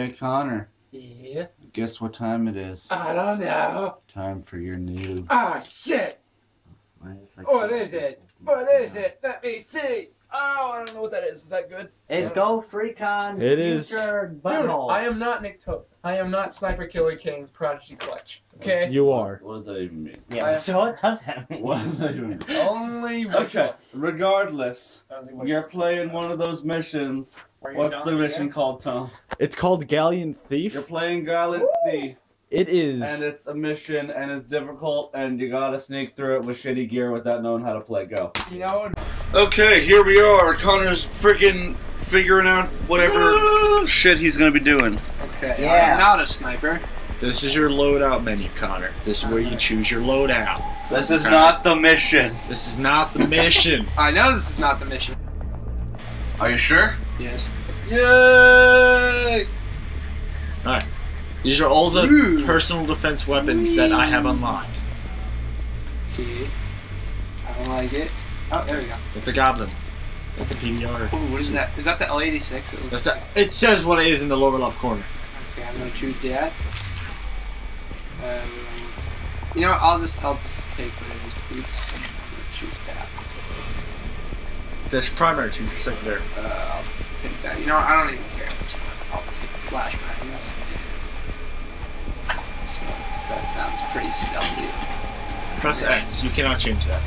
Hey, Connor. Yeah? Guess what time it is? I don't know. Time for your new... Oh, shit! What is it? What is it? Let me see! Oh, I don't know what that is. Is that good? It's Ghost Recon. It is. Dude, I am not Nick Toth. I am not Sniper Killer King Prodigy Clutch. Okay? You are. What does that even mean? Yeah, so what does that mean? What does that even mean? Only one. Okay, regardless, you're playing one of those missions. What's the mission called, Tom? It's called Galleon Thief. You're playing Galleon Thief. It is. And it's a mission, and it's difficult, and you gotta sneak through it with shitty gear without knowing how to play Go. You know. Okay, here we are. Connor's freaking figuring out whatever shit he's gonna be doing. Okay. Yeah. I'm not a sniper. This is your loadout menu, Connor. This is where you choose your loadout. This is not the mission. This is not the mission. I know this is not the mission. Are you sure? Yes. Yay! Alright. These are all the personal defense weapons that I have unlocked. Okay. I don't like it. Oh, there we go. It's a goblin. That's a PBR. Ooh, what is that? Is that the L86? It looks like it says what it is in the lower left corner. Okay, I'm gonna choose that. You know what? I'll just take what it is. Oops. I'm gonna choose that. That's primary. Choose your secondary. I'll take that. You know what? I don't even care at this point. I'll take flash magnets. So that sounds pretty stealthy. Press X. You cannot change that.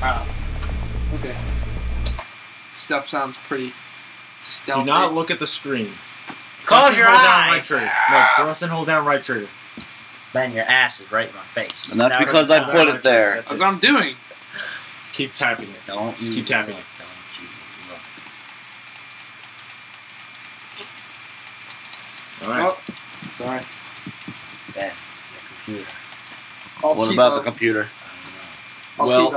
Wow. Okay. Stuff sounds pretty stealthy. Do not look at the screen. Close your eyes! Down right no, press and hold down right trigger. Ben, your ass is right in my face. And that's because I put it there. That's what I'm doing. Keep tapping it. Don't. Just keep tapping it. Alright. Oh, sorry. Ben, the computer. What about the computer? Well,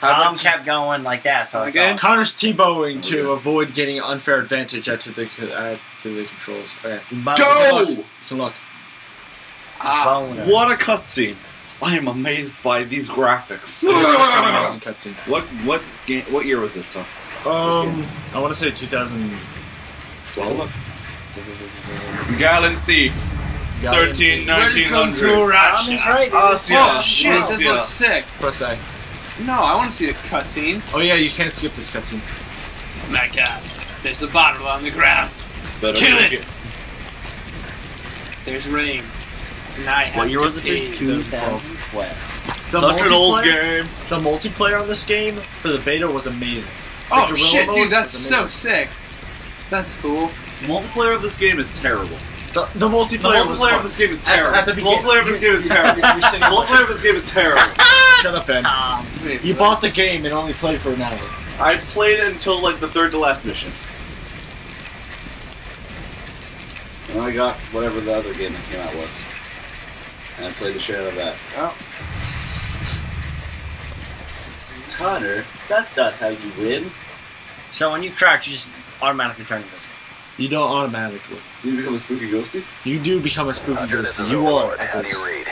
Tom kept going like that, so again, Connor's T-bowing to avoid getting unfair advantage to the controls. Okay. Go! You can look. What a cutscene! I am amazed by these graphics. What year was this, Tom? I want to say 2012. Galleon Thief. 13, 1900. Oh shit! This looks sick. Press A. No, I want to see the cutscene. Oh yeah, you can't skip this cutscene. My God, there's a bottle on the ground. Kill it. There's rain. And I have to pay such an old game. The multiplayer on this game for the beta was amazing. Oh shit, dude, that's so sick. That's cool. The multiplayer of this game is terrible. The multiplayer of this game is terrible. The multiplayer of this game is terrible. The multiplayer of this game is terrible. Shut up, Ben. You bought the game and only played for an hour. I played it until like the third to last mission. And I got whatever the other game that came out was. And I played the shit out of that. Oh. Connor, that's not how you win. So when you crouch, you just automatically turn invisible. You don't automatically. Do you become a spooky ghosty? You do become a spooky ghosty. You are. How do you read?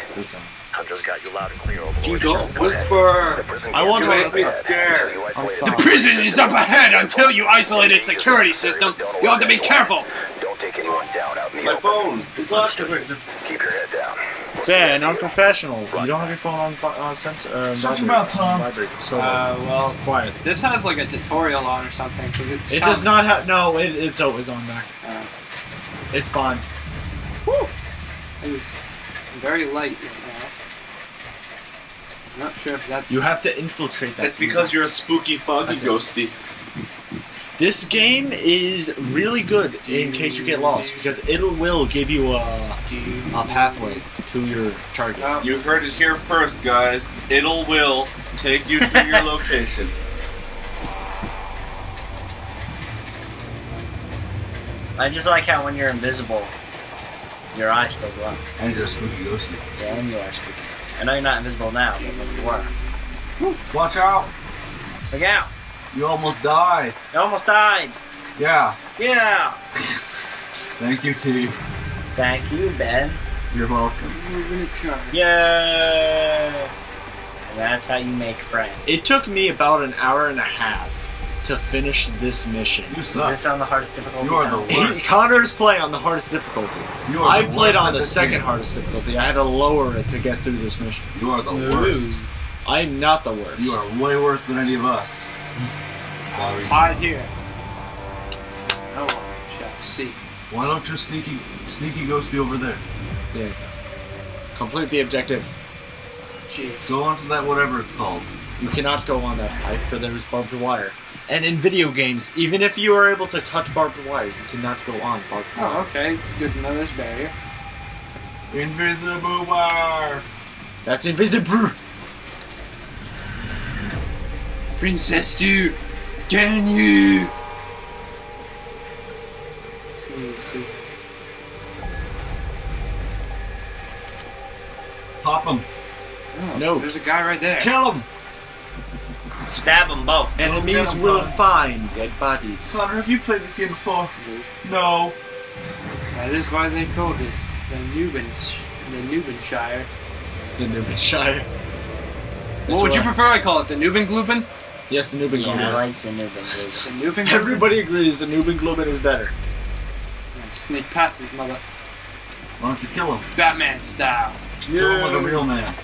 Hunter's got you loud and clear over you don't whisper! I want to make me scared! The prison is up ahead until you isolate its security system! You have to be careful! Don't take anyone down out in the open. My phone! It's activated! Keep your head down. Ben, I'm professional. You don't have your phone on a sensor. Shut your mouth, Tom. So well, quiet. This has like a tutorial on or something. It does not have. No, it's always on back. It's fine. Woo! It was very light right now. I'm not sure if that's. You have to infiltrate that. It's because you're a spooky, foggy ghosty. This game is really good in case you get lost because it will give you a pathway to your target. You heard it here first, guys. It'll will take you to your location. I just like how when you're invisible, your eyes still glow. And you're a spooky ghosty. Yeah, and you are spooky. I know you're not invisible now, but when you are. Woo. Watch out! Look out! You almost died. You almost died. Yeah. Yeah. Thank you, T. Thank you, Ben. You're welcome. Yeah. And that's how you make friends. It took me about an hour and a half to finish this mission. You suck. Is this on the hardest difficulty? You are now? The worst. Connor's playing on the hardest difficulty. You are I played on the second hardest difficulty. I had to lower it to get through this mission. You are the worst. I'm not the worst. You are way worse than any of us. Sorry. I'm here. No one shall see. Why don't your sneaky ghosty over there? Yeah. Complete the objective. Jeez. Go on to that whatever it's called. You cannot go on that pipe, for there is barbed wire. And in video games, even if you are able to cut barbed wire, you cannot go on barbed wire. Oh, okay. It's good to know there's a barrier. Invisible wire! That's invisible! Princess Sue, can you? Pop him. Oh, no. There's a guy right there. Kill him. Stab them both. Enemies will find dead bodies. Connor, have you played this game before? No. That is why they call this the Nubin Shire. The Nubin Shire. What would you prefer I call it? The Nubin Glubin? Yes, the Nubin Glubin. I like the Nubin Glubin. Everybody agrees the Nubin Glubin is better. Snake passes, mother. Why don't you kill him? Batman style. Yeah. Kill him like a real man.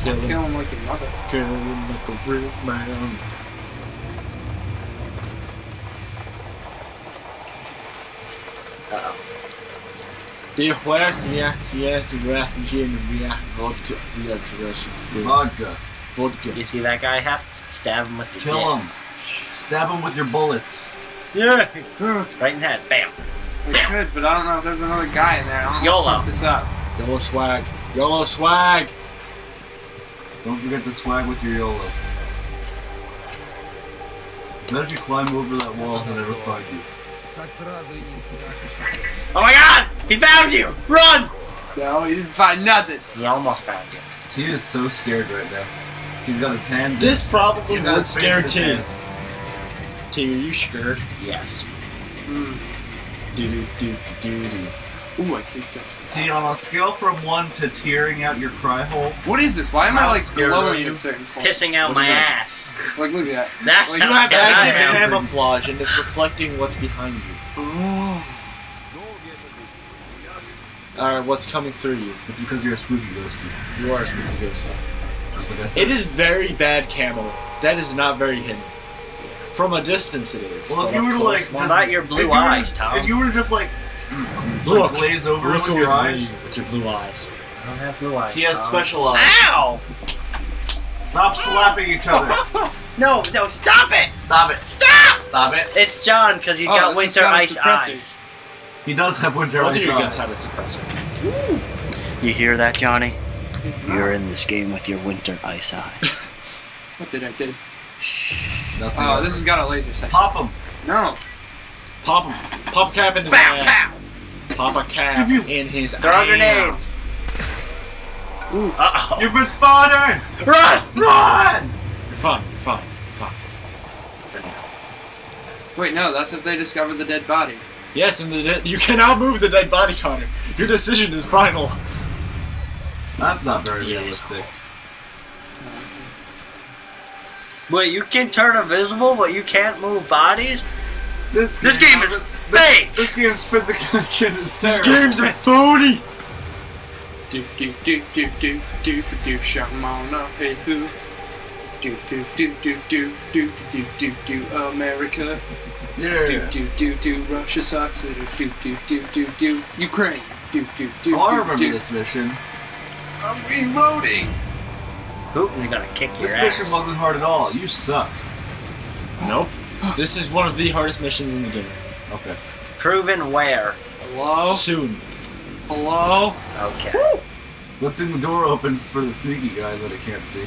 Kill him like a mother. Kill him like a real man. Uh-oh. Vodka. You see that guy? Have to stab him with your dick. Kill him. Stab him with your bullets. Yeah. Right in the head. Bam. We could, but I don't know if there's another guy in there. I don't want to fuck this up. YOLO swag. YOLO swag! Don't forget to swag with your YOLO. Now if you climb over that wall, he'll never find you. Oh my god! He found you! Run! No, he didn't find nothing. He almost found you. He is so scared right now. He's got his hands in. This probably would scare T. T, are you scared? Yes. Mm. Ooh, I kicked it. T, on a scale from 1 to tearing out your cry hole. What is this? Why am I like glowing at certain points? Pissing out my ass. Like, look at that. That's like, you have active camouflage and it's reflecting what's behind you. What's coming through you? It's because you're a spooky ghosty. You are a spooky ghosty. Just like I said. It is very bad camo. That is not very hidden. From a distance, it is. Well, if you were to like, not your blue eyes, Tom. If you were to just like. Look, glaze over with your eyes. With your blue eyes. I don't have blue eyes. He has special eyes. Ow! Stop slapping each other. No, stop it! Stop it! Stop! Stop it! It's John because he's got winter ice eyes. He does have winter ice eyes. You guys have a suppressor. You hear that, Johnny? You're in this game with your winter ice eyes. What did I do? Shh. Nothing. Oh, this has got a laser sight. Pop him! No. Pop him. Pop cap in his ass. Pop a cap in his ass. Throw grenades. Ooh. Uh-oh. You've been spotted! Run! Run! You're fine. You're fine. You're fine. Wait, no. That's if they discover the dead body. Yes, and you cannot move the dead body, Connor. Your decision is final. That's not very realistic. Wait, you can turn invisible, but you can't move bodies? This game is fake! This game's physical shit is terrible. This game's a phony! America. Yeah. Russia sucks. Ukraine. I remember this mission. I'm reloading! Hoop is gonna kick your ass. This mission wasn't hard at all. You suck. Nope. This is one of the hardest missions in the game. Okay. Proven where? Hello? Soon. Hello? Okay. Woo! Lifting the door open for the sneaky guy that I can't see.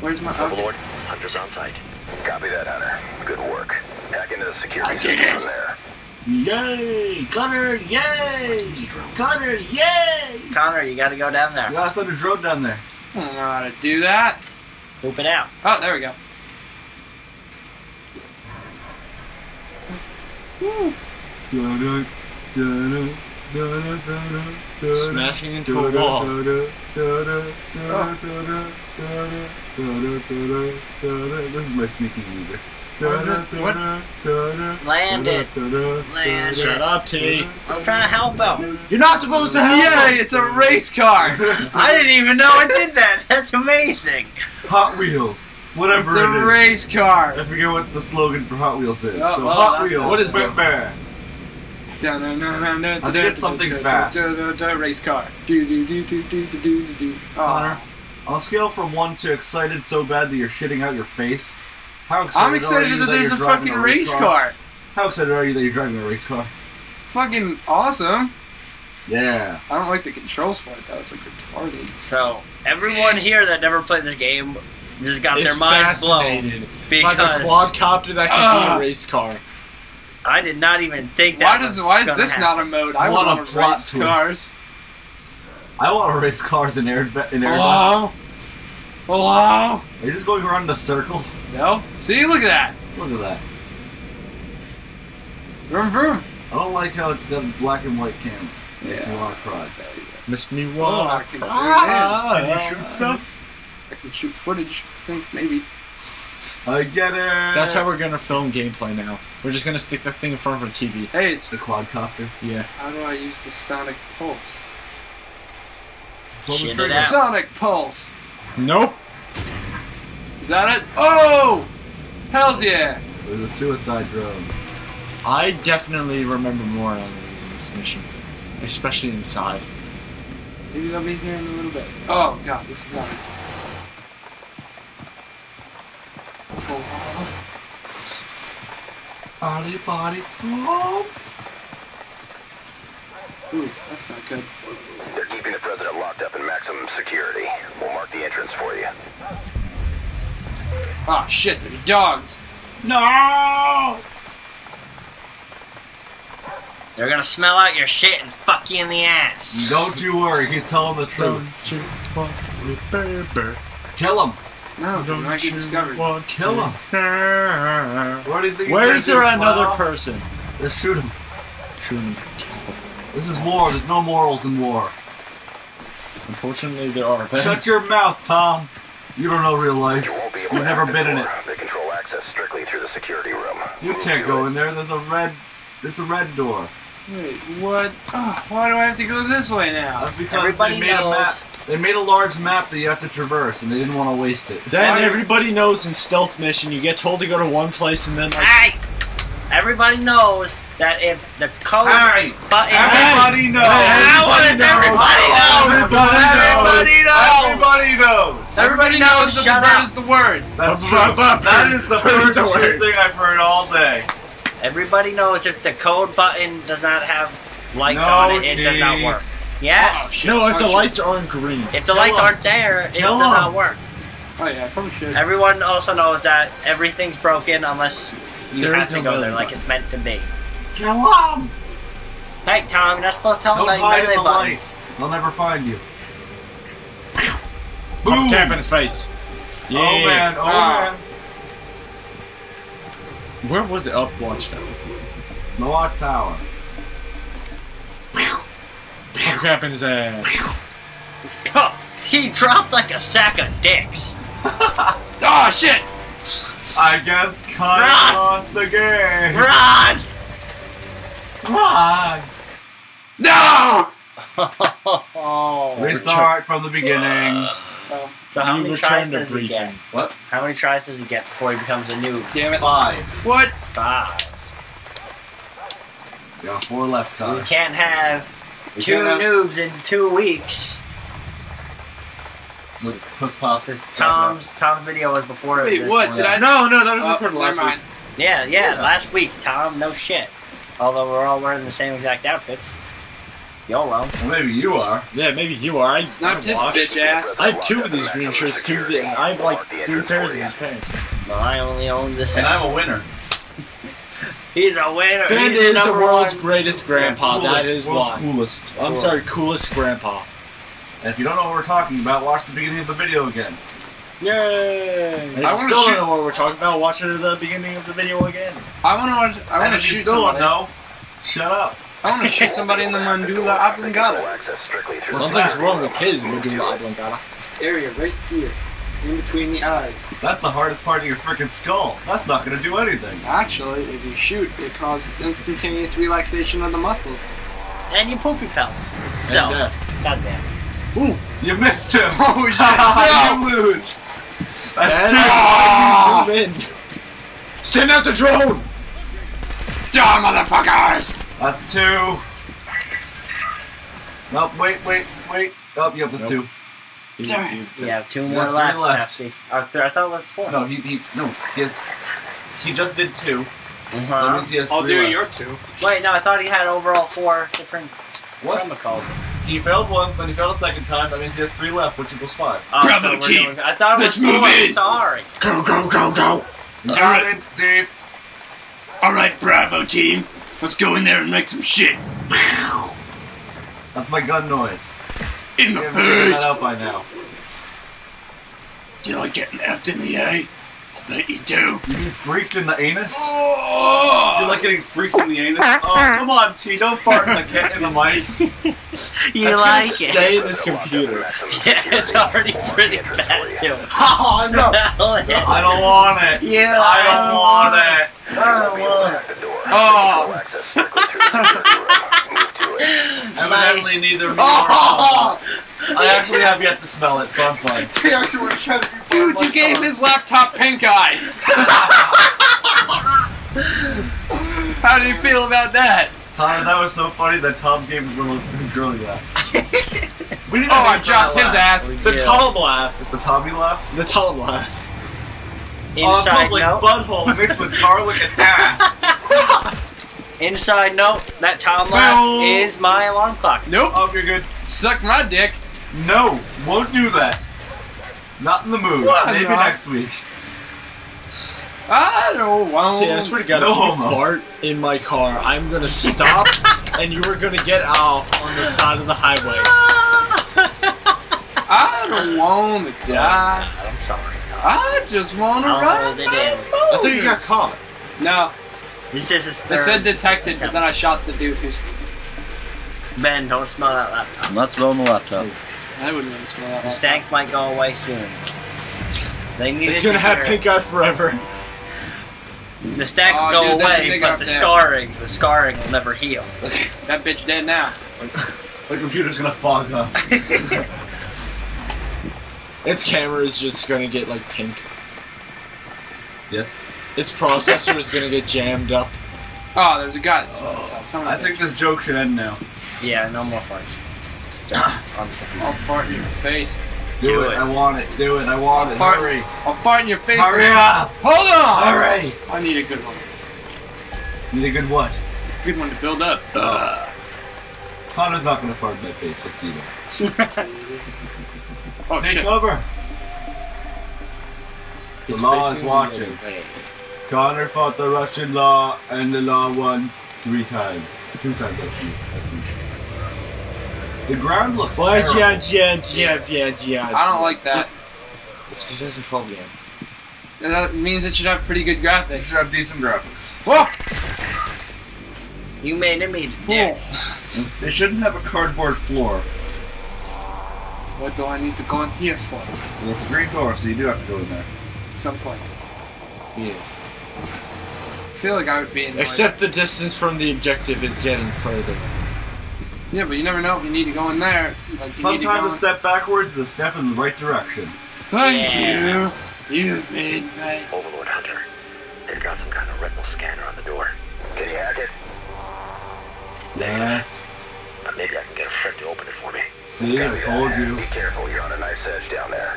Where's my Overlord, Hunter's on site. Copy that, Hunter. Good work. Hack into the security system from there. Yay! Connor, yay! Connor, yay! Connor, you gotta go down there. You gotta send a drone down there. I don't know how to do that. Poop it out. Oh, there we go. Smashing into a wall. This is my sneaking music. What? Land it. Land. Shut up, T. I'm trying to help out. You're not supposed to help. Yeah, it's a race car. I didn't even know I did that. That's amazing. Hot Wheels. Whatever it is. It's a race car. I forget what the slogan for Hot Wheels is. So Hot Wheels. What is that? I'll get something fast. Race car. Connor, I'll scale from 1 to excited so bad that you're shitting out your face. How excited I'm excited that there's a fucking race car. How excited are you that you're driving a race car? Fucking awesome. Yeah. I don't like the controls for it though. It's like retarded. So everyone here that never played this game just got their minds blown because like a quadcopter that can be a race car. I did not even think that. Why is this happen. Not a mode? I want to race cars. I want to race cars in airbox. Hello. Are you just going around in a circle? No. See, look at that. Look at that. Vroom vroom. I don't like how it's got a black and white camera. Yeah. Makes me want to cry. Makes me want to cry. Can you shoot stuff? I can shoot footage. I think maybe. I get it. That's how we're gonna film gameplay now. We're just gonna stick the thing in front of a TV. Hey, it's the quadcopter. Yeah. How do I use the sonic pulse? Pull the trigger. Sonic pulse. Nope. Is that it? Oh! Hells yeah! It was a suicide drone. I definitely remember more enemies in this mission. Especially inside. Maybe they'll be here in a little bit. Oh god, this is not... Body, body, boom! Ooh, that's not good. They're keeping the president locked up in maximum security. We'll mark the entrance for you. Ah, oh, shit, there's dogs! No! They're gonna smell out your shit and fuck you in the ass. Don't you worry, he's telling the truth. Don't you want me, baby. Kill him! No, don't I get discovered. Kill him! What do you think? Where's there another person? Let's shoot him. Shoot him. This is war, there's no morals in war. Unfortunately, there are. Shut your mouth, Tom! You don't know real life. You've never been in it. They control access strictly through the security room. You can't go in there. There's a red. It's a red door. Wait, what? Oh, why do I have to go this way now? That's because everybody knows. A map. They made a large map that you have to traverse, and they didn't want to waste it. Then everybody knows in stealth mission you get told to go to one place, and then like. Hey! Everybody knows that if the code button. Everybody knows. Everybody knows that the bird is the word. That's true. That is the first thing I've heard all day. Everybody knows if the code button does not have lights on it, it does not work. Yes. Oh, no, if the lights aren't green. If the lights aren't there, it does not work. Oh yeah, I probably should. Everyone also knows that everything's broken unless you have to go there like it's meant to be. Kill him! Hey, Tom, you're not supposed to tell him about your melee buttons. They'll never find you. Boom! Tap in his face. Yeah. Oh man, oh man. Where was it? Up watchtower. The watchtower. Crap in his ass. Oh, he dropped like a sack of dicks. Oh shit! I guess Connor lost the game. Run! Run! No! Restart from the beginning. So how many tries does he get? What? How many tries does he get before he becomes a noob? Damn it! 5. What? 5. You got 4 left, Connor. You can't have. Two noobs in 2 weeks. Tom's video was before. Wait, what? Did I? No, that was recorded last week. Yeah, last week, Tom. No shit. Although we're all wearing the same exact outfits. YOLO. Well, maybe you are. Yeah, maybe you are. It's not just bitch ass. I have 2 of these green shirts, 2 of the, and I have like 3 pairs of these pants. Well, I only own this. And I'm a winner. He's a winner. Ben is the world's greatest grandpa. That is why. Coolest. I'm sorry, coolest grandpa. And if you don't know what we're talking about, watch the beginning of the video again. Yay! I still don't know what we're talking about. Watch it at the beginning of the video again. I want to watch. I want to shoot somebody. No, shut up. I want to shoot somebody in the mandula oblongata. Something's wrong with his mandula oblongata. This area right here. in between the eyes. That's the hardest part of your freaking skull. That's not going to do anything. Actually, if you shoot, it causes instantaneous relaxation of the muscles. And you poopy fell. So, goddamn. Ooh, you missed him. Oh shit! You lose. That's too hard. You zoom in. Send out the drone. Die, motherfuckers. That's two. Nope. Wait. Oh, yep, that's two. Yeah, two more left. I thought it was four. No, he just did two. Uh-huh. So I'll do your two. Wait, no, I thought he had overall four different chemicals. He failed once, then he failed a second time. That means he has three left, which equals five. Bravo, so team! I thought it was four. I'm sorry. Go! Alright, Dave. Alright, Bravo, team. Let's go in there and make some shit. That's my gun noise. In the face! That out by now. Do you like getting effed in the A? I bet you do. You mean freaked in the anus? Oh! You like getting freaked in the anus? Oh, come on, T, don't fart in the mic. You like it. Stay in this computer. Yeah, it's already pretty bad, too. Oh, no. I don't want it. I don't want it. Oh. Evidently, neither me nor I actually have yet to smell it, so I'm fine. Dude, you gave his laptop pink eye! How do you feel about that? Tom, that was so funny that Tom gave his girly laugh. We didn't I dropped his laugh. Ass. The Tom laugh. Is the Tommy laugh? The Tom laugh. Inside note. Like butthole mixed with garlic and ass. Inside note, that Tom laugh is my alarm clock. Nope. Oh, you're good. Suck my dick. No, won't do that. Not in the mood. Maybe next week. I don't want. See, I swear to God, if you fart in my car, I'm gonna stop, and you are gonna get off on the side of the highway. I don't want to die. I'm sorry. I just want to ride. I think you got caught. No. It said detected, but then I shot the dude who's. Ben, don't smell that laptop. I'm not smelling the laptop. I wouldn't want to smell that. The stank might go away soon. They need it's gonna have pink eye forever. The stank will go away, but the scarring will never heal. That bitch dead now. The computer's gonna fog up. Its camera is just gonna get like pink. Yes. Its processor is gonna get jammed up. Oh, there's a guy. I think this joke should end now. Yeah, no more farts. I'll fart in your face. Do it. I want it. Do it. I want it. Hurry. I'll fart in your face. Hurry up. Hold on. All right. I need a good one. Need a good what? A good one to build up. Connor's not going to fart in my face. I see that. Oh, take over. The law is watching. Connor fought the Russian law, and the law won 3 times. 2 times, actually. The ground looks terrible. Yeah. I don't like that. It's 2012 game. And that means it should have pretty good graphics. It should have decent graphics. Whoa! You made it cool. They shouldn't have a cardboard floor. What do I need to go in here for? Well, it's a green door, so you do have to go in there. At some point. Yes. I feel like I would be in there. Except the distance from the objective is getting further. Yeah, but you never know if you need to go in there. Like sometimes a step backwards is a step in the right direction. Thank you! You made me. Overlord Hunter, they've got some kind of retinal scanner on the door. Did he hack it? Maybe I can get a friend to open it for me. See, I told you. Be careful, you're on a knife's edge down there.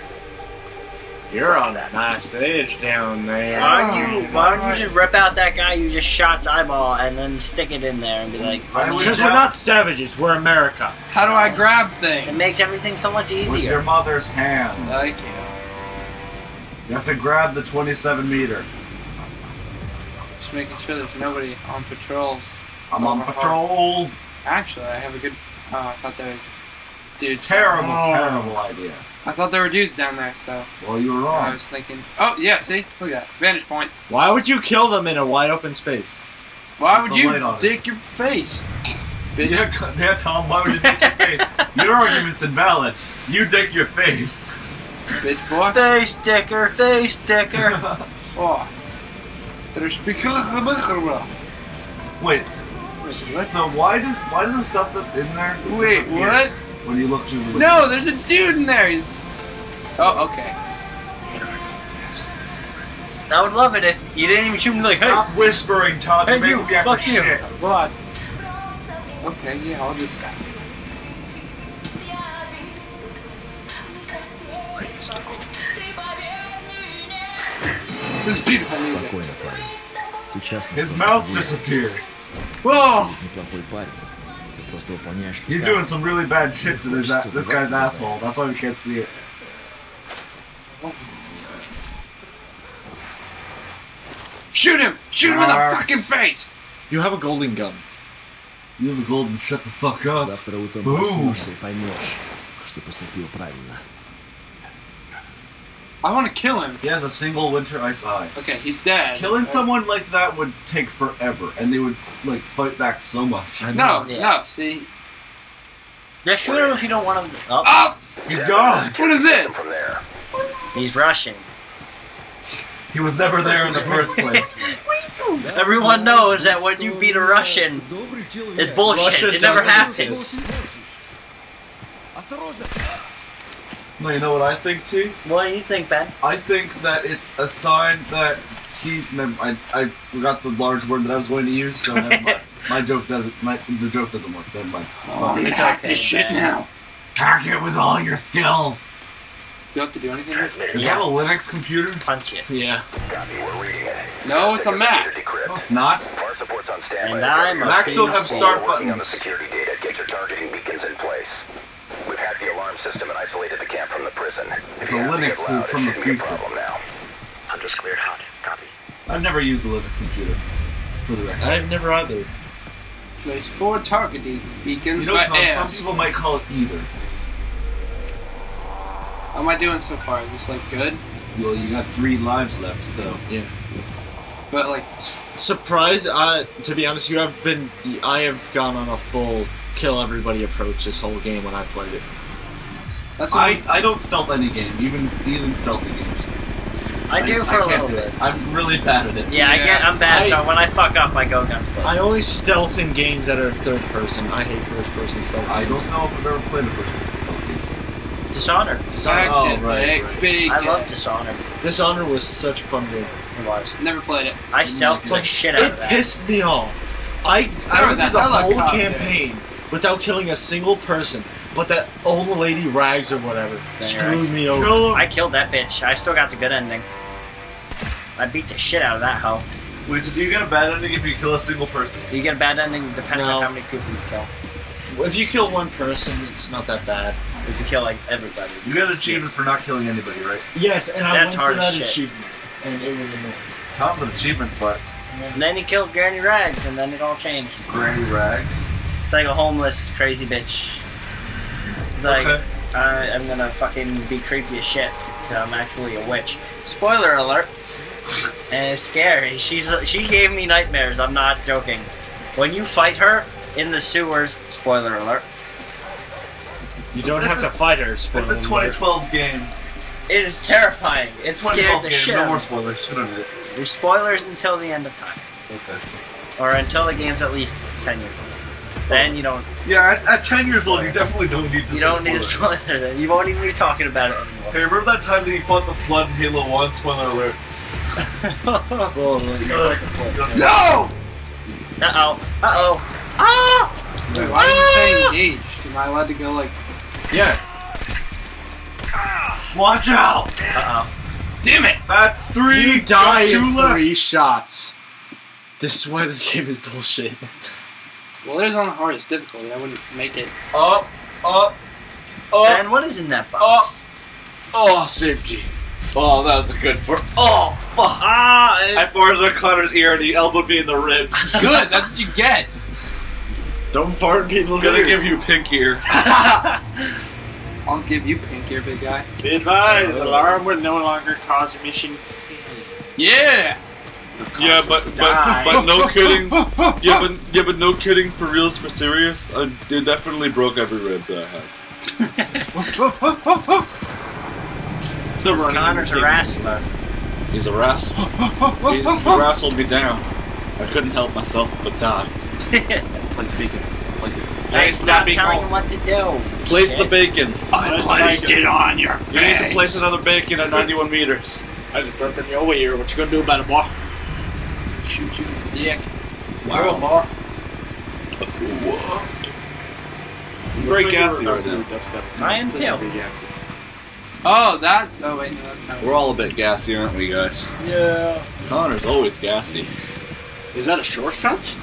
You're on that knife's edge down there. Why don't you just rip out that guy you just shot's eyeball and then stick it in there and be like... Because we're not savages, we're America. How do I grab things? It makes everything so much easier. With your mother's hands. Thank you. You have to grab the 27 meter. Just making sure there's nobody on patrols. I'm on patrol! Actually, I have a good... I thought there was... Dude, terrible idea. I thought there were dudes down there, so... Well, you were wrong. I was thinking... Oh, yeah, see? Look at that. Vantage point. Why would you kill them in a wide-open space? Why would you dick your face? Bitch. Yeah, Tom, why would you dick your face? Your argument's invalid. You dick your face. bitch boy. Face sticker, face sticker. Oh. Wait. What? So why does the stuff that's in there? Wait, what? When you look through the No, there's a dude in there. He's... Oh, okay. I would love it if you didn't even shoot me like, Stop hey, whispering, Todd. Hey, you, fuck you. Shit. What? Okay, yeah, I'll just... This is beautiful music. His mouth disappeared. Whoa! He's doing some really bad shit to this guy's asshole. That's why we can't see it. Shoot him! Shoot him in the fucking face! You have a golden gun. You have a golden. Shut the fuck up. Boom! I want to kill him. He has a single winter ice eye. Okay, he's dead. Killing someone like that would take forever, and they would like fight back so much. No, yeah. No, see. Just shoot him if you don't want him. Up! Oh. Oh. He's gone. What is this? He's rushing. He was never there in the first place. Everyone knows that when you beat a Russian, it's bullshit. Russia it never happens. No, you know what I think, T? What do you think, Ben? I think that it's a sign that he's... I forgot the large word that I was going to use, so never mind. The joke doesn't work. Never mind. Oh, I'm gonna hack this shit now. Hack it with all your skills. Do you have to do anything? Is that a Linux computer? Punch it. Yeah. No, it's a Mac. No, it's not. And I'm a Macs don't have start buttons. Security data gets your targeting beacons in place. We've hacked the alarm system and isolated the camp from the prison. It's a Linux that's from the future. I've never used a Linux computer. For the record. I've never either. Place 4 targeting beacons. You know, Tom, some people might call it either. How am I doing so far? Is this like good? Well, you got 3 lives left, so yeah. But like, surprise! To be honest, I have gone on a full kill everybody approach this whole game when I played it. That's I don't stealth any game, even stealthy games. I do for a little bit. I'm really bad at it. Yeah, I'm bad. So when I fuck up, I go gun play. I only stealth in games that are third person. I hate first person stealth. I don't know if I've ever played a first person. Dishonored. Oh, right. I love Dishonored. Dishonored was such a fun game. It was. Never played it. I stealthed the shit out of that. It pissed me off. I went through the whole campaign without killing a single person, but that old lady Rags or whatever screwed me over. No. I killed that bitch. I still got the good ending. I beat the shit out of that hoe. Wait, so do you get a bad ending if you kill a single person? You get a bad ending depending on how many people you kill. If you kill one person, it's not that bad. If you kill, like, everybody. You got an achievement for not killing anybody, right? Yes, and I went for that achievement. And it was annoying. Tom's an achievement, but... Yeah. And then he killed Granny Rags, and then it all changed. Granny Rags? It's like a homeless, crazy bitch. Like, I'm gonna fucking be creepy as shit. I'm actually a witch. Spoiler alert. And it's scary. She gave me nightmares, I'm not joking. When you fight her... in the sewers, spoiler alert. You don't have to fight her, spoiler alert. It's a 2012 game. It is terrifying. It scared the shit out of me. No more spoilers. There's spoilers until the end of time. Okay. Or until the game's at least 10 years old. Then you don't... Yeah, at 10 years old, you definitely don't need to spoilers. You won't even be talking about it anymore. Hey, remember that time that you fought the Flood in Halo 1? Spoiler alert. Spoiler alert. You fought the Flood. No! Uh-oh. Uh-oh. Ah! Wait, why did you say engaged? Am I allowed to go like... Yeah. Watch out! Uh-oh. Damn it! That's 3! You die in 3 shots. This is why this game is bullshit. Well, it is on the hardest difficulty. I wouldn't make it. Up, up, up. And what is in that box? Up. Oh, safety. Oh, that was a good for. Oh, fuck. Ah, I farted on Connor's ear and he elbowed me in the ribs. Good, that's what you get. Don't fart in people's ears. I'm gonna give you pink ear. I'll give you pink ear, big guy. Be advised, alarm would no longer cause emission. Yeah! Yeah, but no kidding. yeah, but no kidding, for real, it's for serious. It definitely broke every rib that I have. Still running. Connor's a wrestler. He's a wrestler. He wrestled me down. I couldn't help myself but die. Place the beacon. Place it. Place the beacon. Telling him what to do. Place the bacon. I placed it on your face. You need to place another bacon at 91 meters. I just burped in your way here. What you gonna do about it, boy? Shoot you in the dick. Wow, boy. What? Great gassy right now. I am too. Oh, that's... Oh, wait, no, that's not... We're all a bit gassy, aren't we, guys? Yeah. Connor's always gassy. Is that a shortcut?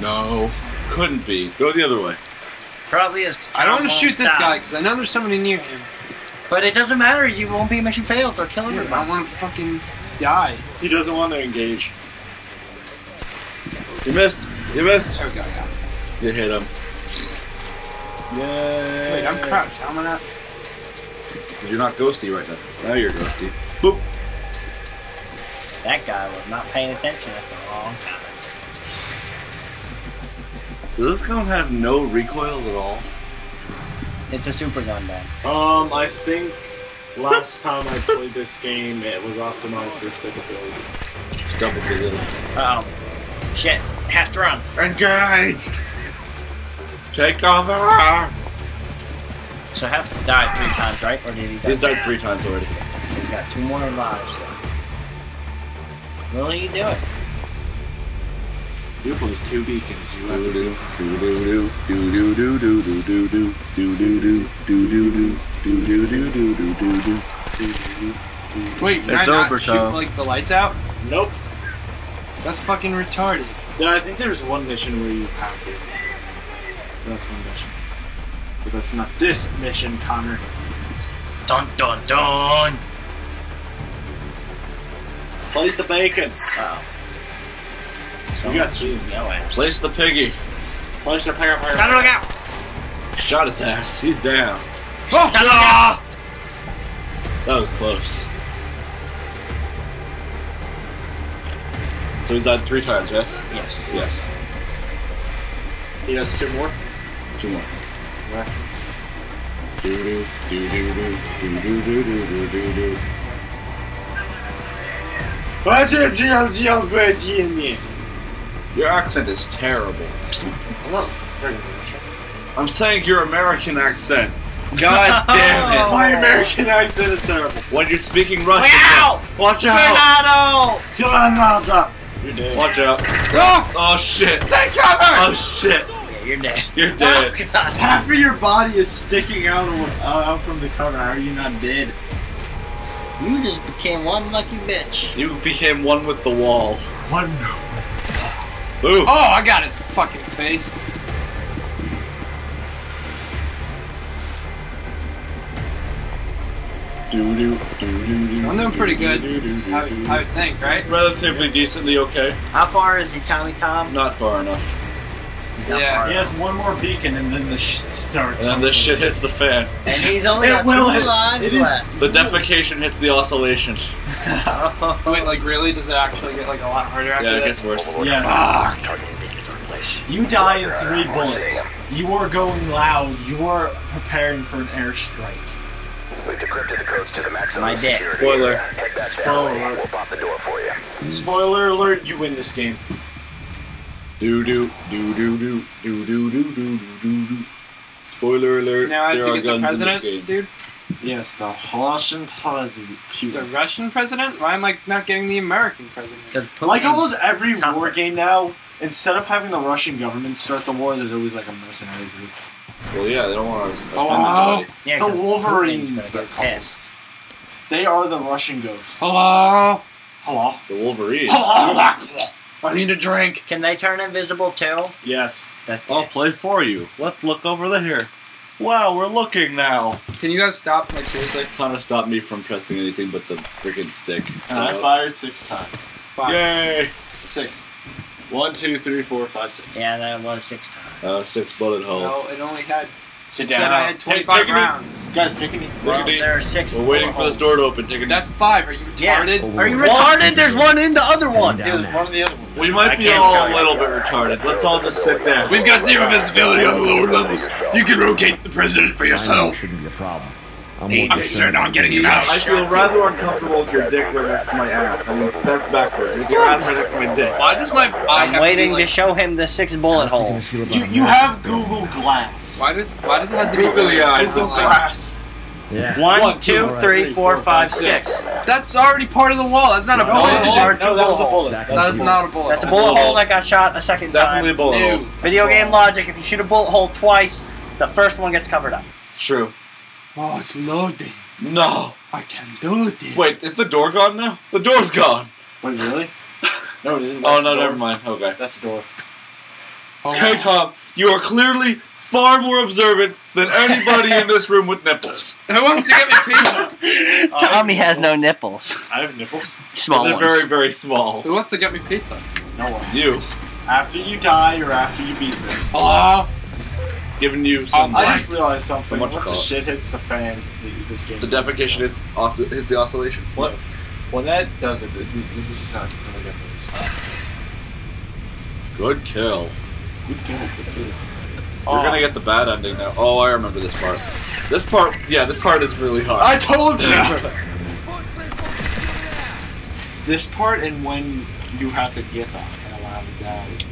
No. Couldn't be. Go the other way. Probably is. I don't want to shoot this guy, because I know there's somebody near him. But it doesn't matter. You won't be mission failed. They'll kill everybody. I want to fucking die. He doesn't want to engage. You missed. You missed. Oh, God, yeah. You hit him. Yay. Wait, I'm crouched. How am I not... You're not ghosty right now. Now you're ghosty. Boop. That guy was not paying attention at the wrong time. Does this gun have no recoil at all? It's a super gun, Ben. I think last time I played this game, it was optimized for stickability. Double visible. Uh oh. Shit. Half drum. Engaged. Take over. So I have to die 3 times, right? Or did he die? He's died 3 times already. So we've got 2 more lives left. Will you do it? You place 2 beacons. You have to do do do do do do do do do do do do do do do. Wait, can I not shoot like the lights out? Nope. That's fucking retarded. Yeah, I think there's one mission where you have to. That's one mission. But that's not this mission, Connor. Dun dun dun! Place the bacon! Wow. So you got two. Place the piggy. Place the piggy. Gotta look out! Shot his ass. He's down. Oh! Hello! That was close. So he's died 3 times, yes? Yes. Yes. He has 2 more? 2 more. Right. Do do do do do do do do do do. Your accent is terrible. I'm not French. I'm saying your American accent. God damn it! My American accent is terrible. When you're speaking Russian, watch out! Tornado! You're dead. Watch out! Oh shit! Take cover! Oh shit! You're dead. You're dead. Oh, God. Half of your body is sticking out from the cover. How are you not dead? You just became one lucky bitch. You became one with the wall. One with the wall. Ooh. Oh, I got his fucking face. So I'm doing pretty good. I would think, right? Relatively decently okay. How far is he, Tommy Tom? Not far enough. Yeah, he has 1 more beacon and then the shit starts. And then the shit hits the fan. And he's only got 2 lives left. The defecation hits the oscillation. Oh, wait, like really? Does it actually get like a lot harder after that? Yeah, it gets worse. Yes. You die in 3 bullets. You are going loud. You are preparing for an airstrike. We've decrypted the codes to the maximum. My death. Spoiler. Spoiler alert. We'll pop the door for you. Spoiler alert, you win this game. Do do do do do do do do do do do. Spoiler alert! Now I have to get the president, dude. Yes, the Russian president. The Russian president? Why am I not getting the American president? Because like almost every war game now, instead of having the Russian government start the war, there's always like a mercenary group. Well, yeah, they don't want to. Oh, the Wolverines. They're pissed. They are the Russian ghosts. Hello. Hello. The Wolverines. Hello. I need a drink. Can they turn invisible too? Yes. I'll play for you. Let's look over here. Wow, we're looking now. Can you guys stop? Like seriously, Connor stopped me from pressing anything but the freaking stick. So and I fired 6 times. 5. Yay! 6. 1, 2, 3, 4, 5, 6. Yeah, that was 6 times. 6 bullet holes. No, it only had. Sit down. It said I had 25 rounds. Guys, take it. Well, there are 6. We're waiting for this door to open. Take a That's 5. Are you retarded? Yeah. Are you retarded? There's one in the other one. Yeah, there's one in the other one. We might be all a little bit retarded. Let's all just sit down. We've got 0 visibility on the lower levels. You can locate the president for yourself. Shouldn't be a problem. They're not getting you out. I feel rather uncomfortable with your dick right next to my ass. I mean, that's backward. With your ass right next to my dick. Why does my eye have waiting to, like, to show him the 6 bullet hole. You have Google Glass. Why does it have to be Google Eyes of Glass? Yeah. 1, 2, 3, 4, 5, 6. That's already part of the wall. That's not a bullet. No, that was a bullet. That's not a bullet. That's a bullet hole that got shot a second time. Definitely a bullet hole. Video game logic, if you shoot a bullet hole twice, the first one gets covered up. It's true. Oh, it's loading. No. I can't do it. Wait, is the door gone now? The door's gone. Wait, really? No, it isn't. Oh, no, never mind. Okay. That's the door. Okay, Tom, you are clearly far more observant than anybody in this room with nipples. Who wants to get me pizza? Tommy has no nipples. I have nipples. Small ones. They're very, very small. Who wants to get me pizza? No one. You. After you die or after you beat this. Oh. Giving you some. I just realized something. Once the shit hits the fan, this game. The defecation is hits the oscillation. What? Yes. Well, that does it. This is not something that moves. Good kill. Good kill. Good kill. You're gonna get the bad ending now. Oh, I remember this part. This part, yeah, this part is really hard. I told you. This part and when you have to get the hell out of that.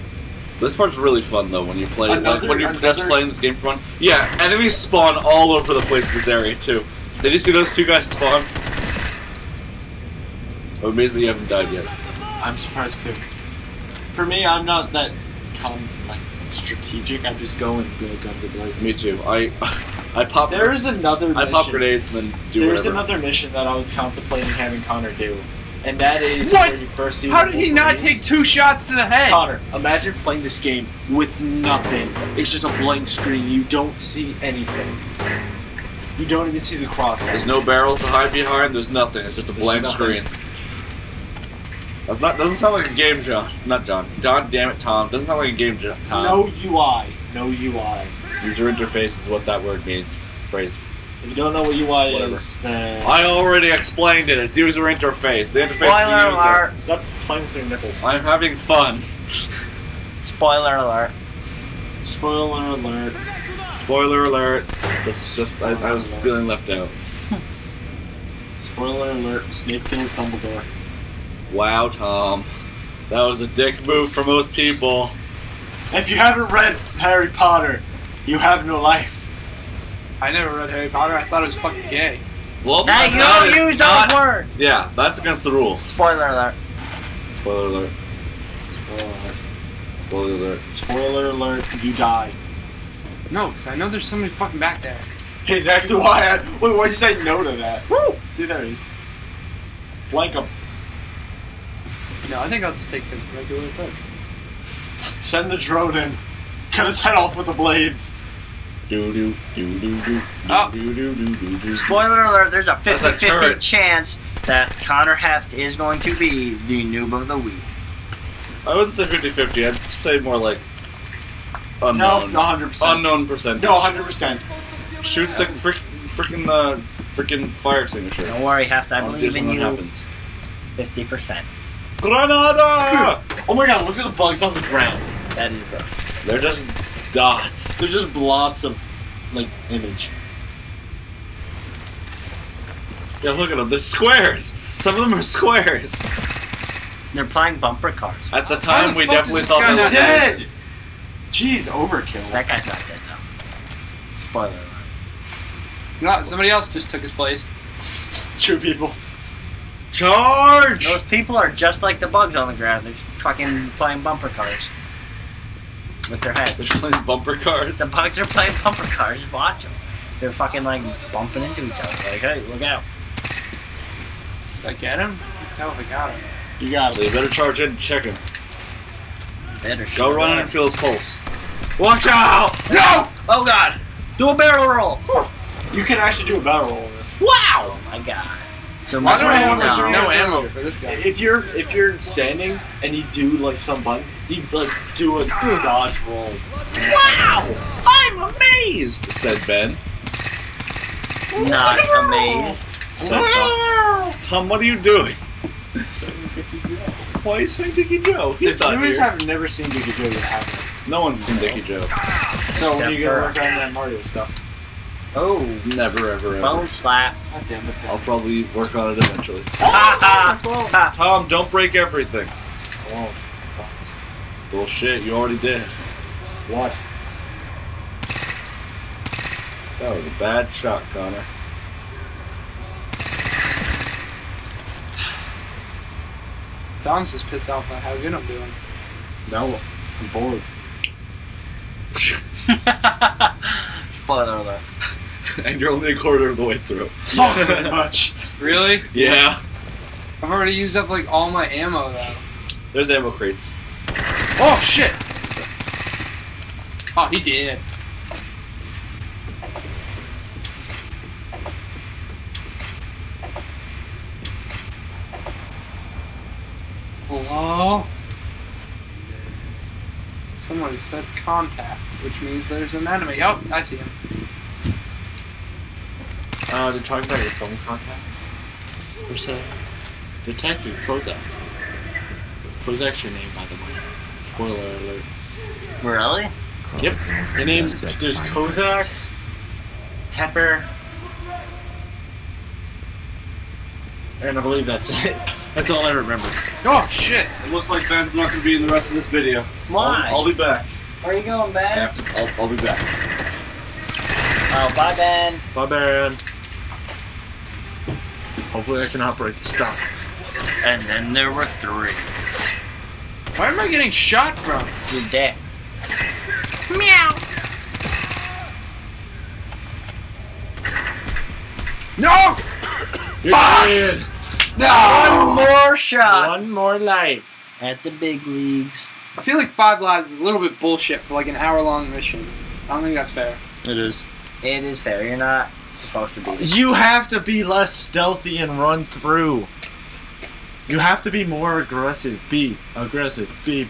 This part's really fun though when you play when you're just playing this game for fun. Yeah, enemies spawn all over the place in this area too. Did you see those two guys spawn? I'm amazed that you haven't died yet. I'm surprised too. For me, I'm not that like strategic. I just go and blow guns and blazing. Me too. I pop. There's another. I pop grenades and then do. There's another mission that I was contemplating having Connor do. And that is where you first see. How did he not take 2 shots to the head? Connor, imagine playing this game with nothing. It's just a blank screen. You don't see anything. You don't even see the crosshair. There's no barrels to hide behind. There's nothing. It's just a blank screen. That's not. Doesn't sound like a game, John. Not John. John, damn it, Tom. Doesn't sound like a game, John. Tom. No UI. No UI. User interface is what that word means. Phrase. If you don't know what UI is, then... I already explained it. It's user interface. The interface to user. Alert. Stop playing with your nipples. I'm having fun. Spoiler alert. Spoiler alert. Spoiler alert. Just, I was feeling left out. Spoiler alert. Snape kills Dumbledore. Wow, Tom. That was a dick move for most people. If you haven't read Harry Potter, you have no life. I never read Harry Potter. I thought it was fucking gay. Well, now you used that word. Yeah, that's against the rules. Spoiler alert. Spoiler alert. Spoiler alert. Spoiler alert. Spoiler alert. You die. No, because I know there's somebody fucking back there. Exactly why. Wait, why'd you say no to that? Woo! See, there he is. Flank him. No, I think I'll just take the regular approach. Send the drone in. Cut his head off with the blades. Spoiler alert, there's a 50-50 chance that Connor Heft is going to be the noob of the week. I wouldn't say 50-50, I'd say more like unknown. No, 100%. Unknown percentage. No, 100%. Shoot the freaking fire extinguisher. Don't worry, Heft, I believe in you. 50%. Granada! Oh my god, look at the bugs on the ground. That is gross. They're just... dots. They're just blots of, like, image. Yeah, look at them. They're squares. Some of them are squares. They're playing bumper cars. At the time, we definitely thought they were dead. Jeez, overkill. That guy's not dead, though. Spoiler alert. No, somebody else just took his place. 2 people. Charge! Those people are just like the bugs on the ground. They're just fucking playing bumper cars. With their heads. They're playing bumper cars. The bugs are playing bumper cars. Watch them. They're fucking like bumping into each other. Like, hey, look out. Did I get him? I can tell if I got him. You got him. So you better charge in and check him. Better go run in and feel his pulse. Watch out! No! Oh god! Do a barrel roll! You can actually do a barrel roll in this. Wow! Oh my god. So why do I have no ammo for this guy? If you're standing and you do like some button, you like do a dodge roll. Wow! I'm amazed, said Ben. Not amazed. Said Tom. Tom, what are you doing? Why are you saying Dickie Joe? He's not here. Have never seen Dickie Joe yet, have they? No one's seen Dickie Joe. So when you go work on that Mario stuff. Oh. Never, ever, ever. Phone slap. God damn it. I'll probably work on it eventually. Tom, don't break everything. Oh, bullshit, you already did. What? That was a bad shot, Connor. Tom's just pissed off about how good I'm doing. No, I'm bored. Spoiler alert. And you're only a quarter of the way through. Not that much. Really? Yeah. I've already used up like all my ammo though. There's ammo crates. Oh shit! Oh, he did. Hello? Somebody said contact, which means there's an enemy. Oh, I see him. They're talking about your phone contacts. Where's the detective Prozac? Prozac's your name, by the way. Spoiler alert. Morelli? Yep. Your name's... There's Kozaks, Pepper, and I believe that's it. That's all I remember. Oh, shit! It looks like Ben's not going to be in the rest of this video. Why? I'll be back. Are you going back? I'll be back. Oh, bye, Ben. Bye, Ben. Hopefully I can operate the stuff. And then there were three. Where am I getting shot from? You're dead. Meow. No! You're dead. No! One more shot. One more life. At the big leagues. I feel like 5 lives is a little bit bullshit for like an hour-long mission. I don't think that's fair. It is. It is fair. You're not supposed to be. You have to be less stealthy and run through. You have to be more aggressive. Be aggressive. Be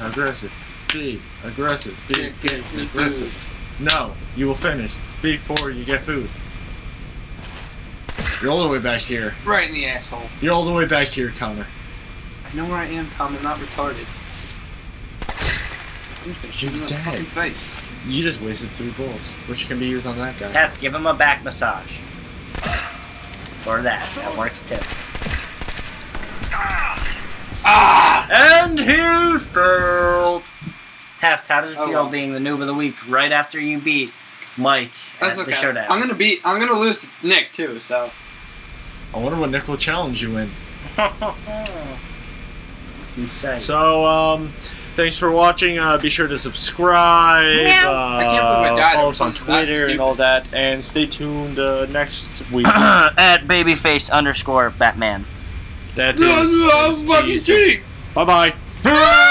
aggressive. Be aggressive. Be aggressive. No, you will finish before you get food. You're all the way back here. Right in the asshole. You're all the way back here, Connor. I know where I am, Tom. I'm not retarded. I'm just gonna shoot him in the fucking face. You just wasted 3 bullets, which can be used on that guy. Have to give him a back massage. Or that. That works too. And he failed. Heft, how does it feel being the noob of the week right after you beat Mike at the showdown? I'm gonna lose Nick too, so. I wonder what Nick will challenge you in. So, thanks for watching. Be sure to subscribe. Follow us on Twitter and all that, and stay tuned next week at babyface_batman. That is. No, I'm fucking cheating. Bye bye.